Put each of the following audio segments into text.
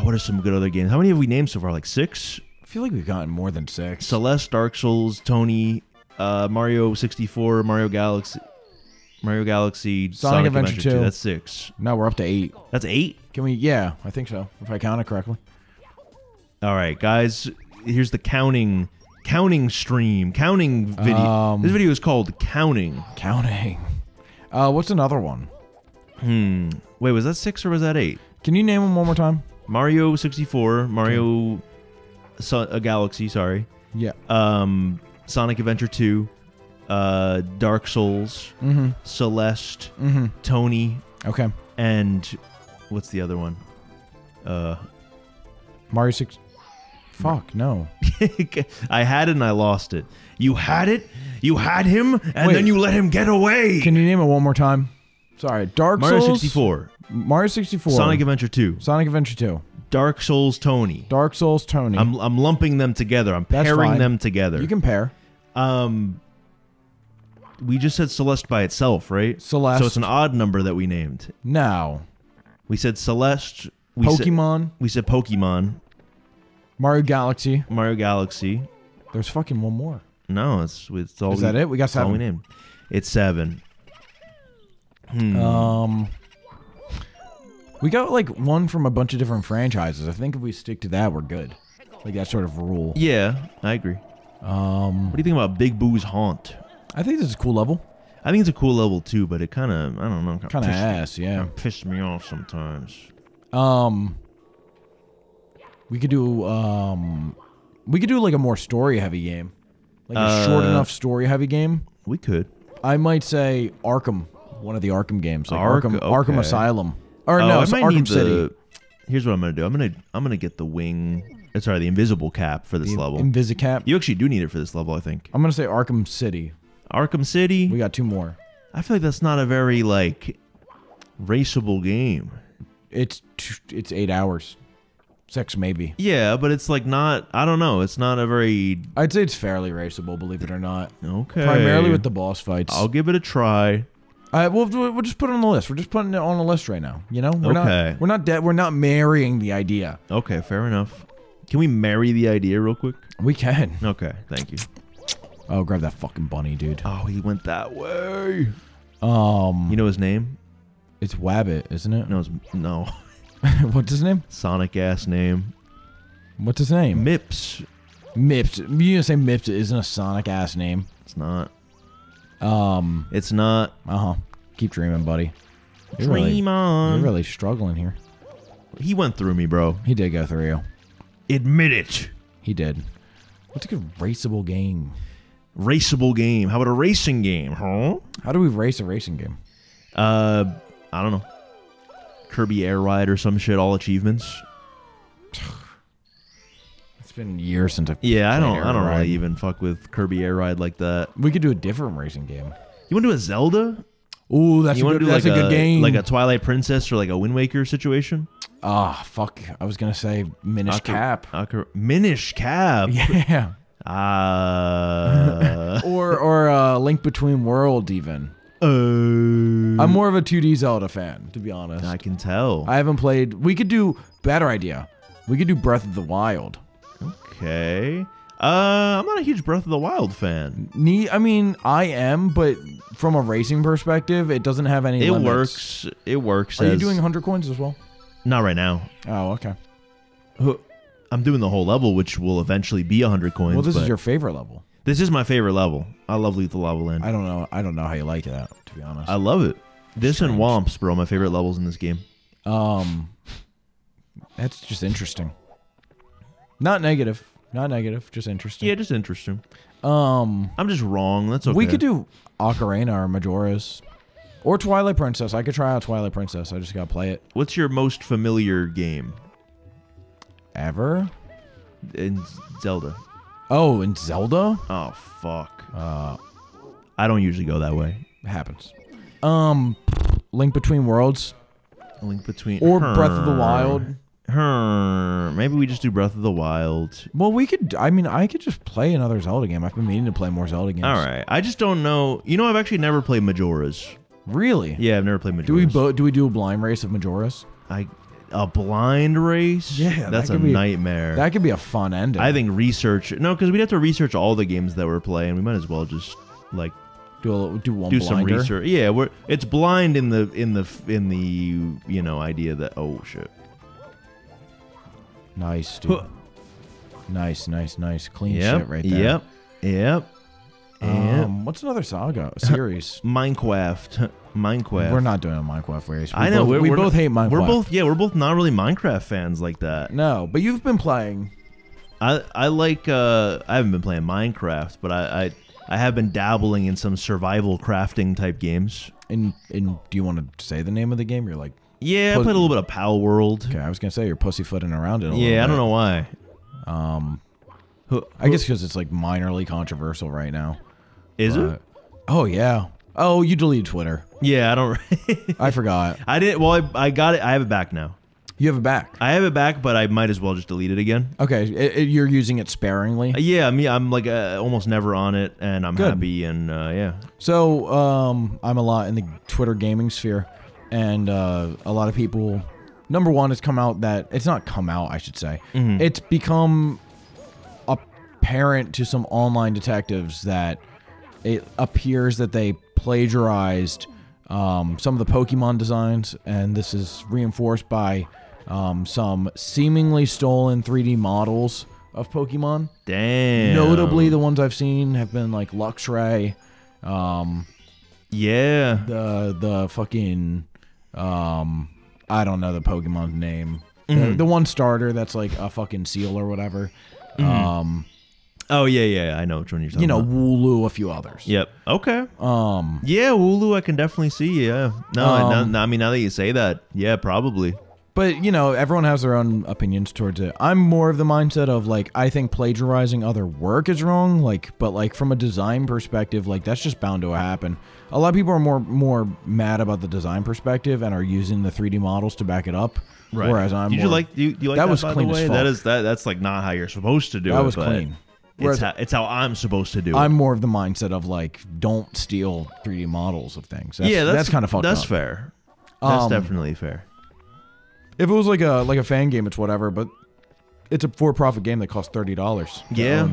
Oh, what are some good other games? How many have we named so far? Like 6? I feel like we've gotten more than 6. Celeste, Dark Souls, Tony, Mario 64, Mario Galaxy, Sonic Adventure 2. That's 6. No, we're up to 8. That's 8? Can we? Yeah, I think so. If I count it correctly. All right, guys. Here's the counting video. This video is called Counting. What's another one? Wait, was that 6 or was that 8? Can you name them one more time? Mario 64, Mario Galaxy, sorry. Yeah. Sonic Adventure 2, Dark Souls, Celeste, Tony. Okay. And what's the other one? Mario 6. Fuck, no. I had it and I lost it. You had it, you had him, and then you let him get away. Can you name it one more time? Sorry, Mario 64. Mario 64. Sonic Adventure 2. Sonic Adventure 2. Dark Souls Tony. Dark Souls Tony. I'm lumping them together. I'm pairing them together. You can pair. We just said Celeste by itself, right? Celeste. So it's an odd number that we named. No. We said Celeste. We said Pokemon. Mario Galaxy. Mario Galaxy. There's fucking one more. No, it's all. Is that it? We got 7. All we named. It's 7. We got like one from a bunch of different franchises. I think if we stick to that, we're good. Like that sort of rule. Yeah, I agree. What do you think about Big Boo's Haunt? I think this is a cool level. I think it's a cool level too, but it kind of, I don't know, kind of ass. Yeah, pissed me off sometimes. We could do like a more story-heavy game, like a short enough story-heavy game. We could. I might say Arkham, one of the Arkham games, like Arkham Asylum, or no, it's Arkham City. Here's what I'm gonna do. I'm gonna get the the invisible cap for this level. Invisicap. You actually do need it for this level, I think. I'm gonna say Arkham City. Arkham City. We got 2 more. I feel like that's not a very like raceable game. It's 8 hours. 6 maybe. Yeah, but it's like not, I don't know, it's not a very... I'd say it's fairly raceable, believe it or not. Okay. Primarily with the boss fights. I'll give it a try. We'll just put it on the list. We're just putting it on the list right now, you know? We're not marrying the idea. Okay, fair enough. Can we marry the idea real quick? We can. Okay, thank you. Oh, grab that fucking bunny, dude. Oh, he went that way. You know his name? It's Wabbit, isn't it? No, no. What's his name? Sonic ass name. What's his name? MIPS. MIPS. You're gonna say MIPS isn't a Sonic ass name. It's not. It's not. Keep dreaming, buddy. Dream on. You're really struggling here. He went through me, bro. He did go through you. Admit it. He did. What's a good raceable game? Raceable game. How about a racing game, huh? How do we race a racing game? I don't know. Kirby Air Ride or some shit, all achievements. It's been years since I've I don't really even fuck with Kirby Air Ride like that. We could do a different racing game. You want to do a Zelda? Ooh, that's a good game. Like a Twilight Princess or like a Wind Waker situation? Ah, fuck. I was going to say Minish Cap. Minish Cap? Yeah. Or Link Between Worlds even. I'm more of a 2D Zelda fan, to be honest. I can tell. I haven't played... We could do... Better idea. We could do Breath of the Wild. Okay. I'm not a huge Breath of the Wild fan. I mean, I am, but from a racing perspective, it doesn't have any limits. It works. Are you doing 100 coins as well? Not right now. Oh, okay. I'm doing the whole level, which will eventually be 100 coins. Well, this is your favorite level. This is my favorite level. I love Lethal Lava Land. I don't know how you like that, to be honest. I love it. This and Womps, bro, my favorite levels in this game. That's just interesting. Not negative. Not negative. Just interesting. Yeah, just interesting. I'm just wrong. That's okay. We could do Ocarina or Majora's. Or Twilight Princess. I could try out Twilight Princess. I just gotta play it. What's your most familiar game? Ever? In Zelda. Oh, in Zelda? Oh, fuck. I don't usually go that way. It happens. Link Between Worlds. Link Between... Or Breath of the Wild. Maybe we just do Breath of the Wild. Well, we could... I mean, I could just play another Zelda game. I've been meaning to play more Zelda games. All right. I just don't know... You know, I've actually never played Majora's. Really? Yeah, I've never played Majora's. Do we do a blind race of Majora's? a blind race? Yeah, that's a nightmare. That could be a fun ending. I think research. No, because we'd have to research all the games that we're playing. We might as well just like do some research. Yeah, it's blind in the you know, idea that oh shit. Nice, dude. Huh. Nice, nice, nice. Clean shit right there. Yep. Yep. What's another saga series? Minecraft. Minecraft. We're not doing a Minecraft race. I know. We both hate Minecraft. We're both, yeah, we're both not really Minecraft fans like that. No, but you've been playing. I like, I haven't been playing Minecraft, but I have been dabbling in some survival crafting type games. And do you want to say the name of the game? You're like... Yeah, I played a little bit of Palworld. Okay, I was going to say you're pussyfooting around it a little bit. Yeah, I don't know why. I guess because it's like minorly controversial right now. Is it? Oh, yeah. Oh, you deleted Twitter. Yeah, I don't... I forgot. I didn't... Well, I got it. I have it back now. You have it back? I have it back, but I might as well just delete it again. Okay. You're using it sparingly? Yeah, I mean, I'm like almost never on it, and I'm happy, and yeah. So, I'm a lot in the Twitter gaming sphere. And a lot of people, number one, it's come out that, it's not come out, I should say. Mm-hmm. It's become apparent to some online detectives that it appears that they plagiarized some of the Pokemon designs, and this is reinforced by some seemingly stolen 3D models of Pokemon. Damn. Notably, the ones I've seen have been like Luxray, yeah. The fucking... I don't know the Pokemon's name. Mm-hmm. The one starter that's like a fucking seal or whatever. Mm-hmm. Oh, yeah, yeah. I know which one you're talking about. You know, Wooloo, a few others. Yep. Okay. Yeah, Wooloo I can definitely see, yeah. No, I mean, now that you say that, yeah, probably. But, you know, everyone has their own opinions towards it. I'm more of the mindset of, like, I think plagiarizing other work is wrong, like, but, like, from a design perspective, like, that's just bound to happen. A lot of people are more mad about the design perspective and are using the 3D models to back it up. Right. Whereas I'm you like that was clean as fuck. That is, that's, like, not how you're supposed to do it. That was clean. It's how I'm supposed to do it. I'm more of the mindset of, like, don't steal 3D models of things. That's, yeah, that's kind of fucked up. That's fair. That's definitely fair. If it was like a fan game, it's whatever, but it's a for-profit game that costs $30. Yeah.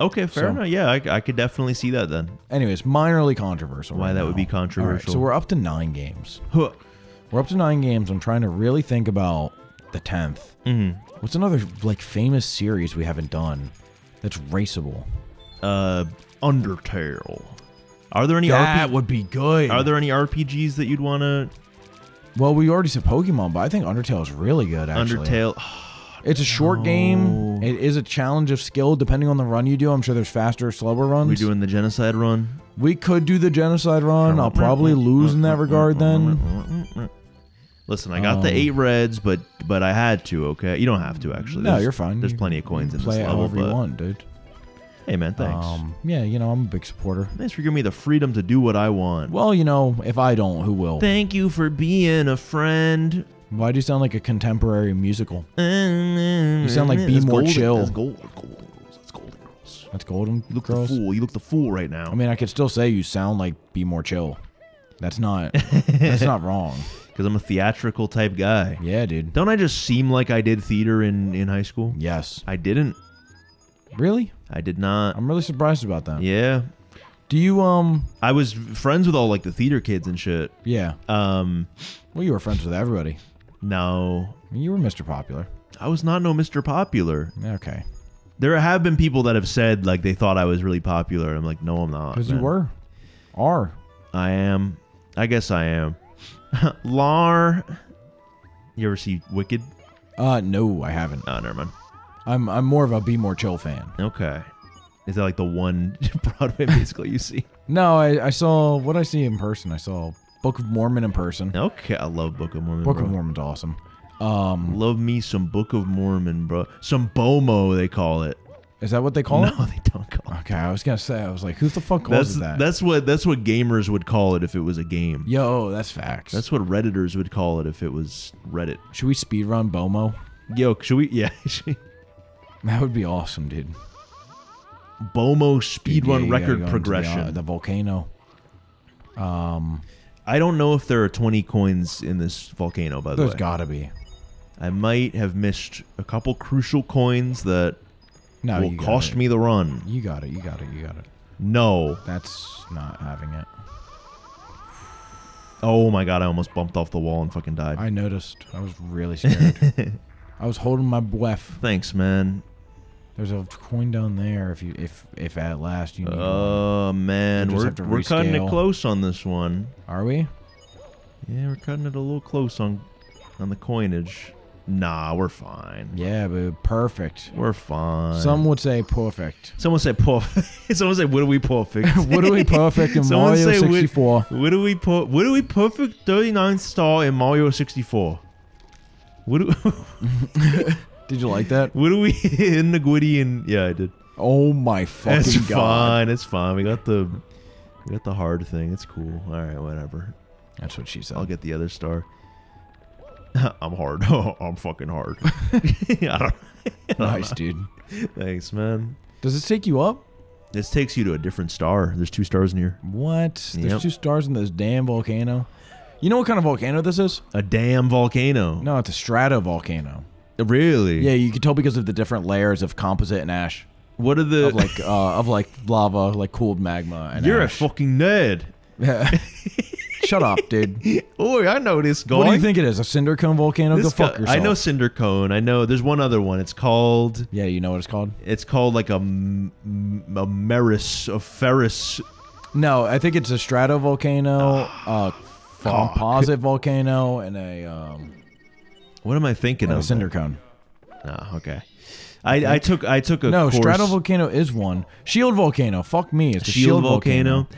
Okay, fair enough. Yeah, I could definitely see that then. Anyways, minorly controversial. Why that would be controversial. All right, so we're up to 9 games. Huh. We're up to 9 games. I'm trying to really think about the 10th. Mm-hmm. What's another like famous series we haven't done that's raceable? Undertale. Are there any? That would be good. Are there any RPGs that you'd want to? Well, we already said Pokemon, but I think Undertale is really good, actually. Undertale. Oh, it's a short game. It is a challenge of skill, depending on the run you do. I'm sure there's faster or slower runs. We're doing the Genocide run. We could do the Genocide run. I'll probably lose in that regard then. Listen, I got the 8 reds, but I had to, okay? You don't have to, actually. No, you're fine. There's plenty of coins in this level. Play however you want, dude. Hey, man, thanks. Yeah, you know, I'm a big supporter. Thanks for giving me the freedom to do what I want. Well, you know, if I don't, who will? Thank you for being a friend. Why do you sound like a contemporary musical? You sound like Be More Chill. That's Golden Girls. That's Golden Girls. That's Golden Girls? You look the fool. You look the fool right now. I mean, I could still say you sound like Be More Chill. That's not, that's not wrong. Because I'm a theatrical type guy. Yeah, dude. Don't I just seem like I did theater in high school? Yes. I didn't. Really? I did not. I'm really surprised about that. Yeah. Do you I was friends with all like the theater kids and shit. Yeah. Well, you were friends with everybody. No. You were Mr. Popular. I was not no Mr. Popular. Okay. There have been people that have said like they thought I was really popular. I'm like, no, I'm not. Because you were. Are. I am. I guess I am. Lar. You ever see Wicked? No, I haven't. Oh, never mind. I'm more of a Be More Chill fan. Okay. Is that like the one Broadway musical you see? No, I saw... What did I see in person? I saw Book of Mormon in person. Okay, I love Book of Mormon. Book of Mormon's awesome. Love me some Book of Mormon, bro. Some BOMO, they call it. Is that what they call it? No, they don't call it. Okay, I was going to say, I was like, who the fuck calls it that? That's what gamers would call it if it was a game. Yo, that's facts. That's what Redditors would call it if it was Reddit. Should we speedrun BOMO? Yo, should we... Yeah, that would be awesome, dude. BOMO speedrun record progression. The volcano. I don't know if there are 20 coins in this volcano, by the way. There's gotta be. I might have missed a couple crucial coins that will cost me the run. You got it, you got it, you got it. No. That's not having it. Oh my god, I almost bumped off the wall and fucking died. I noticed. I was really scared. I was holding my breath. Thanks, man. There's a coin down there if you if at last you need one. Oh man, we're cutting it close on this one. Are we? Yeah, we're cutting it a little close on the coinage. Nah, we're fine. Yeah, but perfect. We're fine. Some would say perfect. Someone say perfect. Someone say, what are we perfect? What are we perfect in Mario 64? What are we perfect 39 star in Mario 64? What do Did you like that? What are we in the Gwitty and yeah, I did. Oh my fucking god. It's fine. It's fine. We got the hard thing. It's cool. All right, whatever. That's what she said. I'll get the other star. I'm hard. I'm fucking hard. I don't nice, know. Dude. Thanks, man. Does this take you up? This takes you to a different star. There's 2 stars in here. What? Yep. There's 2 stars in this damn volcano. You know what kind of volcano this is? A damn volcano. No, it's a stratovolcano. Really? Yeah, you can tell because of the different layers of composite and ash. What are the of like lava, like cooled magma and You're ash. A fucking nerd. Shut up, dude. Oi, I know this guy. What do you think it is? A cinder cone volcano? Go fuck yourself. I know cinder cone. I know. There's one other one. It's called. Yeah, you know what it's called? It's called like a Maris of Ferris. No, I think it's a stratovolcano, a composite volcano, and a. What am I thinking of? A cinder cone. Oh, okay. I took a course. Stratovolcano is one. Shield volcano. Fuck me. It's a shield volcano.